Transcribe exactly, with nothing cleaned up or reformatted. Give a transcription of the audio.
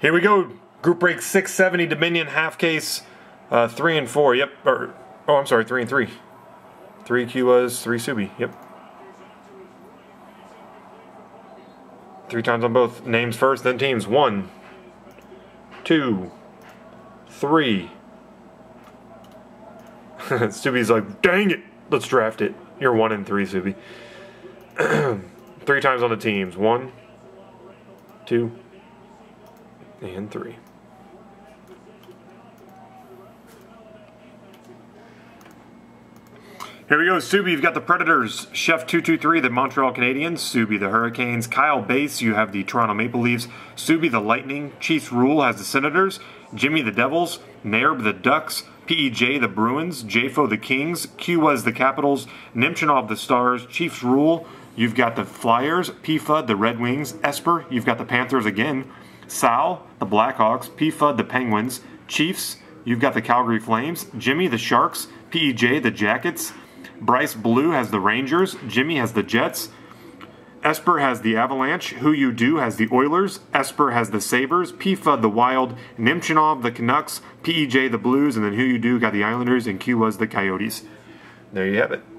Here we go. Group break six seventy, Dominion, half case, uh, three and four. Yep. Or, oh, I'm sorry, three and three. Three Kiwas, three Subi. Yep. Three times on both. Names first, then teams. One, two, three. Subi's like, dang it. Let's draft it. You're one and three, Subi. Three times on the teams. One, two, and three. Here we go, Subi, you've got the Predators, Chef two two three, the Montreal Canadiens, Subi, the Hurricanes, Kyle Bass, you have the Toronto Maple Leafs, Subi, the Lightning, Chiefs Rule has the Senators, Jimmy, the Devils, Nairb, the Ducks, P E J, the Bruins, JFo, the Kings, Q was the Capitals, Nimchinov, the Stars, Chiefs Rule, you've got the Flyers, Pifa, the Red Wings, Esper, you've got the Panthers again, Sal, the Blackhawks, Pifa, the Penguins, Chiefs, you've got the Calgary Flames, Jimmy, the Sharks, P E J, the Jackets, Bryce Blue has the Rangers, Jimmy has the Jets, Esper has the Avalanche, Who You Do has the Oilers, Esper has the Sabres, Pifa the Wild, Nimchinov the Canucks, P E J the Blues, and then Who You Do got the Islanders, and Q was the Coyotes. There you have it.